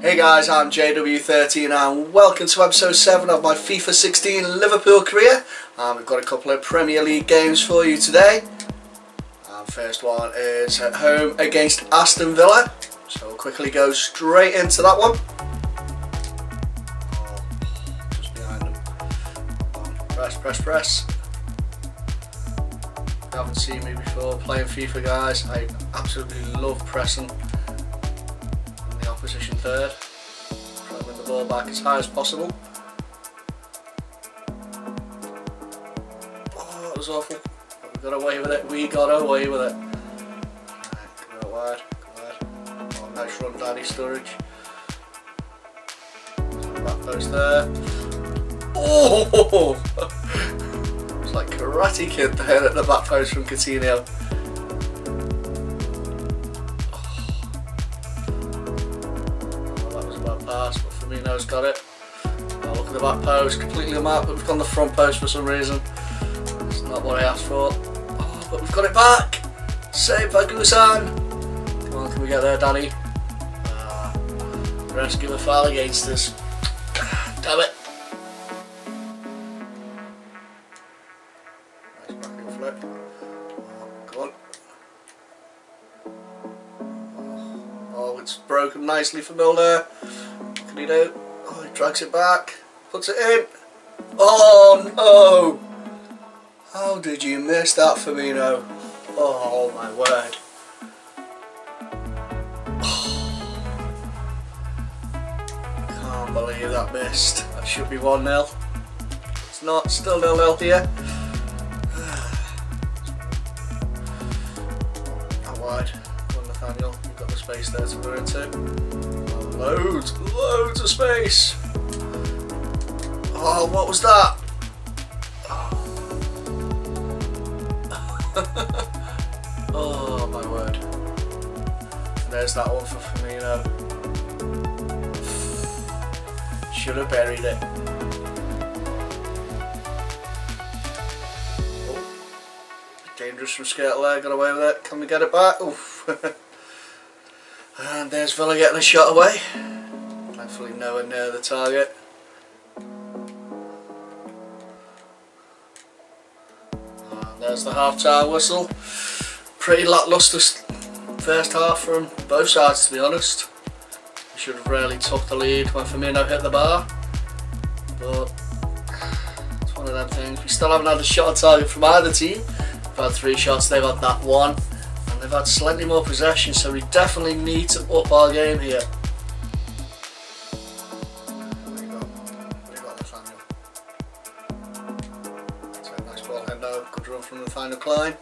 Hey guys, I'm JW13 and welcome to episode 7 of my FIFA 16 Liverpool career. We've got a couple of Premier League games for you today. First one is at home against Aston Villa, so we'll quickly go straight into that one. Just behind them. Press. If you haven't seen me before playing FIFA, guys, I absolutely love pressing position third, try to win the ball back as high as possible. Oh, that was awful, but we got away with it, Right, go wide. Oh, nice run, Danny Sturridge. Back post there. Oh! It's like Karate Kid there at the back post from Coutinho. Pass, but Firmino's got it. Oh, look at the back post, completely on out, but we've gone the front post for some reason. It's not what I asked for. Oh, but we've got it back. Saved by Guzan. Come on, can we get there, Danny? Rescue a foul against us. Damn it. Nice back heel flip. Come on. Oh, it's broken nicely for Milner. Out. Oh, he drags it back, puts it in. Oh no! How did you miss that, Firmino? Oh my word! Oh. Can't believe that missed. That should be 1-0. It's not. Still 0-0 here. Not wide. One Nathaniel. We've got the space there to run into. Loads of space. Oh, what was that? Oh, oh my word. And there's that one for Firmino. Should have buried it. Oh, dangerous from Škrtel there, got away with it. Can we get it back? Oof. And there's Villa getting a shot away. Thankfully nowhere near the target. And there's the half-time whistle. Pretty lacklustre first half from both sides, to be honest. We should have really took the lead when Firmino hit the bar. But it's one of them things. We still haven't had a shot on target from either team. We've had 3 shots, they've had that one. They've had slightly more possession, so we definitely need to up our game here. There you go, Nathaniel. That's a nice ball, Hendo. Good run from Nathaniel Klein.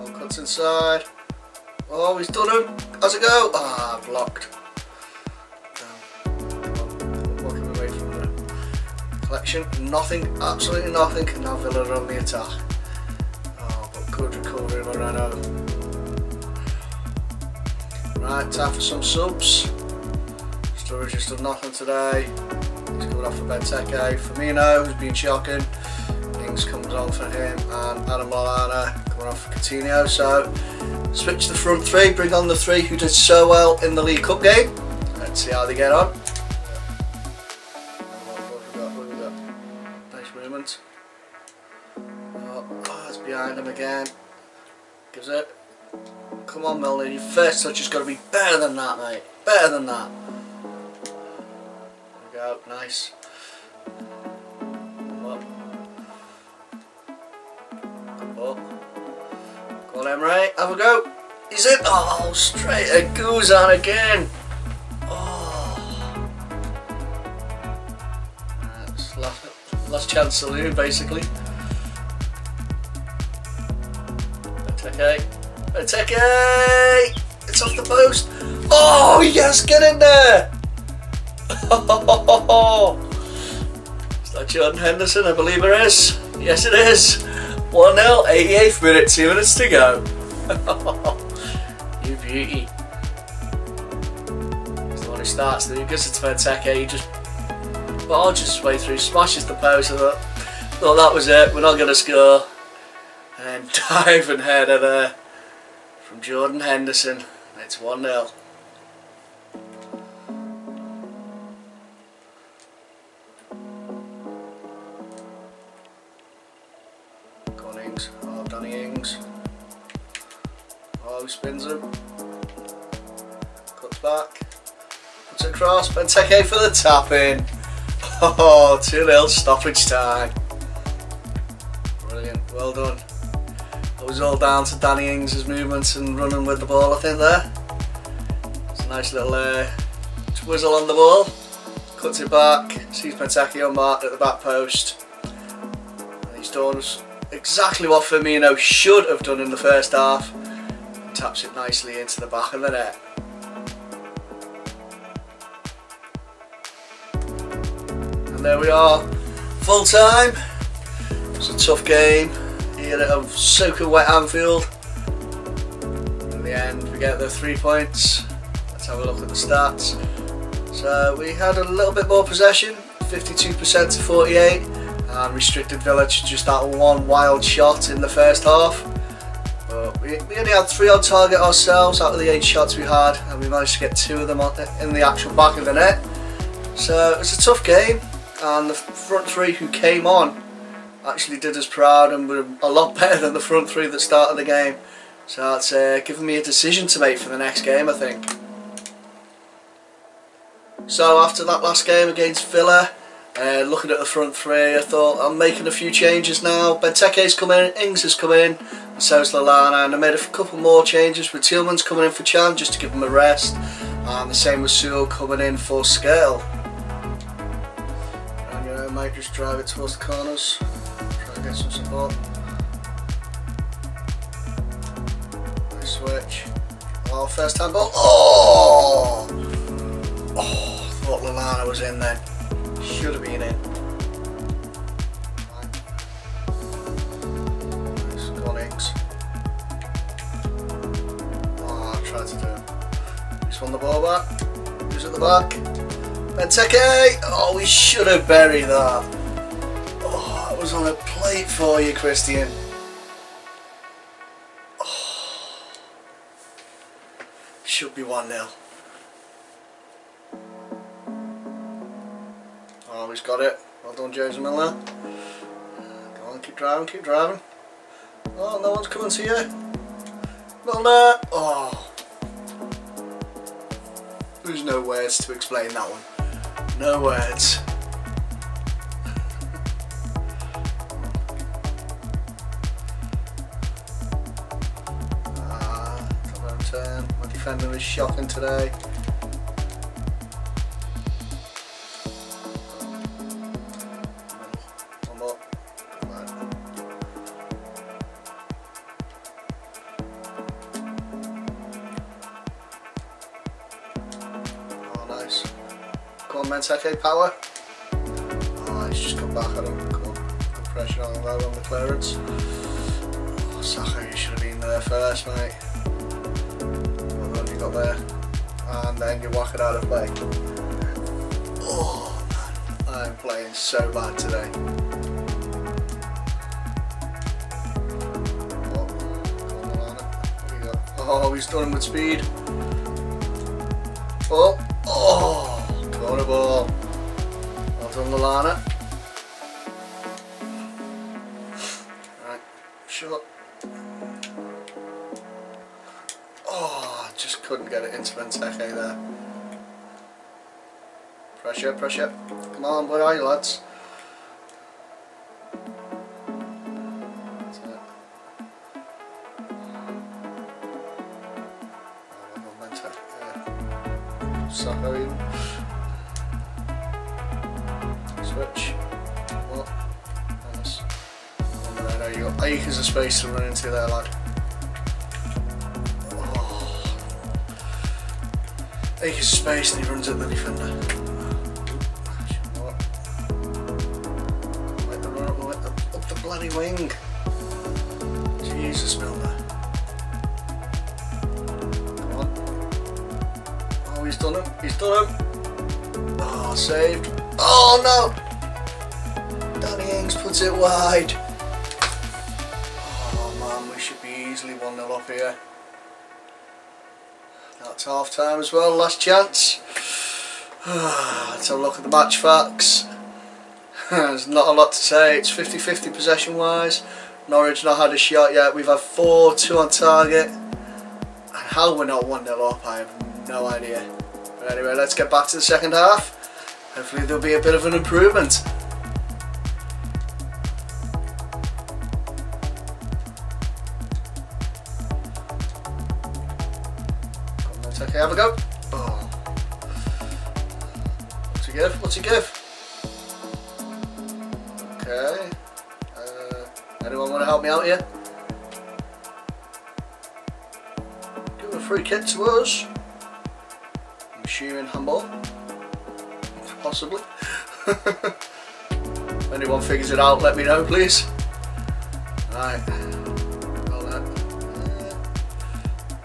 Oh, cuts inside. Oh, he's done him. How's it go? Ah, blocked. Walking away from the collection. Nothing, absolutely nothing. And now Villa are on the attack. Good recovery, Moreno. Right, time for some subs. Sturridge has done nothing today. He's coming off for Benteke. Firmino, who's been shocking. Ings comes on for him, and Adam Lallana coming off for Coutinho. So, switch the front three, bring on the three who did so well in the League Cup game. Let's see how they get on. Nice movement. Behind him again, gives it. Come on, Milner, your first touch has got to be better than that, mate. Better than that. There we go, nice. Come up. Come up. Go on, Emre, have a go. He's in. Oh, straight at Guzan again. Oh. That's last chance saloon, basically. Benteke! It's off the post! Oh yes, get in there! Is that Jordan Henderson? I believe it is. Yes it is! 1-0, 88th minute, 2 minutes to go. You beauty. It's the one who starts, then he gives it to Benteke, he just barges his way through, smashes the post, and thought that was it, we're not going to score. And diving header there from Jordan Henderson. It's 1-0. Ings. Oh, Danny Ings. Oh, spins him. Cuts back. Puts it across. Benteke for the tap in. Oh, 2-0 stoppage time. Brilliant. Well done. That was all down to Danny Ings' movements and running with the ball, I think, there. It's a nice little twizzle on the ball. Cuts it back. Sees Benteke unmarked at the back post. And he's done exactly what Firmino should have done in the first half. Taps it nicely into the back of the net. And there we are, full time. It's a tough game here at a soaking wet Anfield. In the end we get the 3 points. Let's have a look at the stats. So we had a little bit more possession, 52% to 48, and restricted Villa to just that one wild shot in the first half. But we only had 3 on target ourselves out of the 8 shots we had, and we managed to get 2 of them in the actual back of the net. So it was a tough game, and the front 3 who came on actually did us proud and were a lot better than the front 3 that started the game. So that's given me a decision to make for the next game, I think. So after that last game against Villa, looking at the front 3, I thought I'm making a few changes now. Benteke's come in, Ings has come in, and so's Lallana, and I made a couple more changes with Tillmans coming in for Chan just to give him a rest, and the same with Sewell coming in for Škrtel. And I might just drive it towards the corners, try to get some support. Nice switch. Oh, first handball. Oh! Oh, I thought Lallana was in then. Should have been in. Nice, go on Ings. Oh, I tried to do it. He's won the ball back. Who's at the back? Benteke! Oh, we should have buried that. Oh, it was on a plate for you, Christian. Oh. Should be 1-0. Oh, he's got it. Well done, James Milner. Go on, keep driving, keep driving. Oh, no one's coming to you. Milner! Oh. There's no words to explain that one. No words. My defender is shocking today. Benteke power. Oh, he's just come back at him. Good pressure on him on the clearance. Oh, Saka, you should have been there first, mate. Well done, you got there. And then you whack it out of play. Oh, man. I'm playing so bad today. Oh, come on, what do you got? Oh, he's done him with speed. Oh, oh. Corner ball. Well done, Lallana. Right, shot. Oh, I just couldn't get it into Benteke there. Pressure, pressure. Come on, where are you, lads? That's it. Oh, well done, Benteke. Saka even. Switch. What? Nice. Oh, there you go. Acres of space to run into there, lad. Oh. Acres of space and he runs at the defender. Let them run up the bloody wing. Jesus, Milner. Come on. Oh, he's done him. He's done him. Oh, saved. Oh no! Danny Ings puts it wide. Oh man, we should be easily 1-0 up here. That's half time as well, last chance. Let's have a look at the match facts. There's not a lot to say. It's 50-50 possession wise. Norwich not had a shot yet. We've had 4-2 on target. How we're not 1-0 up, I have no idea. But anyway, let's get back to the second half. Hopefully there'll be a bit of an improvement. Okay, have a go. Oh. What's he give? What's he give? Okay. Anyone want to help me out here? Give a free kick to us. I'm assuming handball. Possibly. If anyone figures it out, let me know, please. Right. Well then.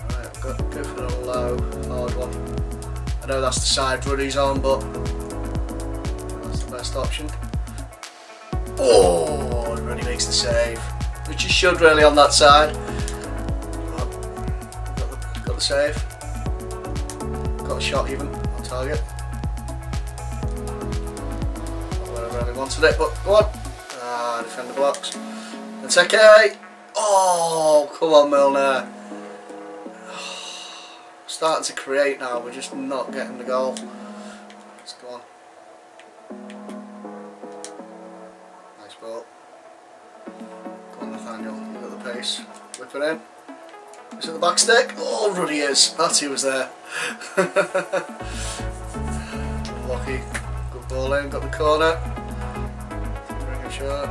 Right, I've got to go for the low, hard one. I know that's the side Ruddy's on, but that's the best option. Oh, Ruddy makes the save, which you should really on that side. Got the save. Got a shot even on target. Wanted it, but go on. Ah, defend the blocks. Mateca. Oh, come on, Milner. Oh, starting to create now. We're just not getting the goal. Let's go on. Nice ball. Go on, Nathaniel. You've got the pace. Whip it in. Is it the back stick? Oh, Ruddy is. Matty was there. Lucky. Good ball in. Got the corner. Shot.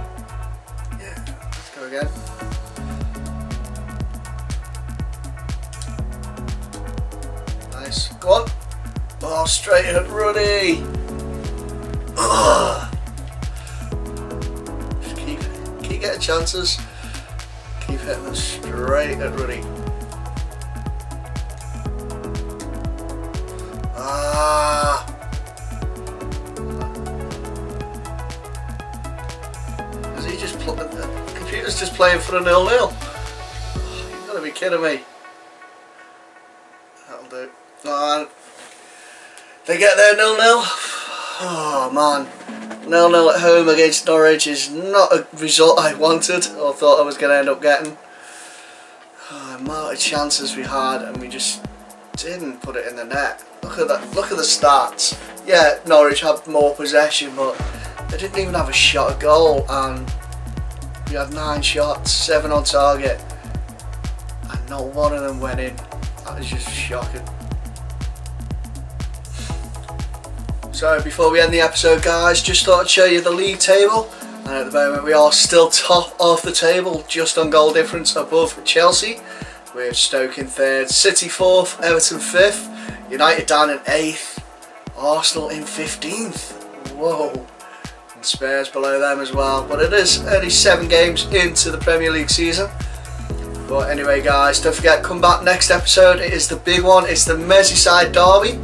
Yeah, let's go again. Nice. Go on. Oh, straight at Ruddy. Oh. Just keep getting chances. Keep hitting them straight at Ruddy. Ah. The computer's just playing for a 0-0. Oh, you've got to be kidding me. That'll do. Oh, they get their 0-0. Oh man, 0-0 at home against Norwich is not a result I wanted or thought I was going to end up getting. Oh, the amount of chances we had and we just didn't put it in the net. Look at that. Look at the stats. Yeah, Norwich had more possession, but they didn't even have a shot at goal. And we had 9 shots, 7 on target, and not one of them went in. That is just shocking. So before we end the episode, guys, just thought I'd show you the league table. And at the moment we are still top of the table, just on goal difference above Chelsea. We have Stoke in 3rd, City 4th, Everton 5th, United down in 8th, Arsenal in 15th. Whoa. And Spurs below them as well, but it is only 7 games into the Premier League season. But anyway, guys, don't forget, come back next episode. It is the big one. It's the Merseyside derby,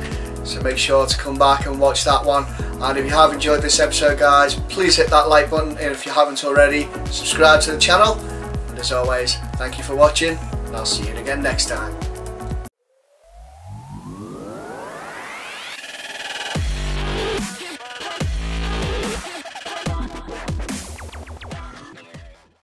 so make sure to come back and watch that one. And if you have enjoyed this episode, guys, please hit that like button, and if you haven't already, subscribe to the channel. And as always, thank you for watching, and I'll see you again next time.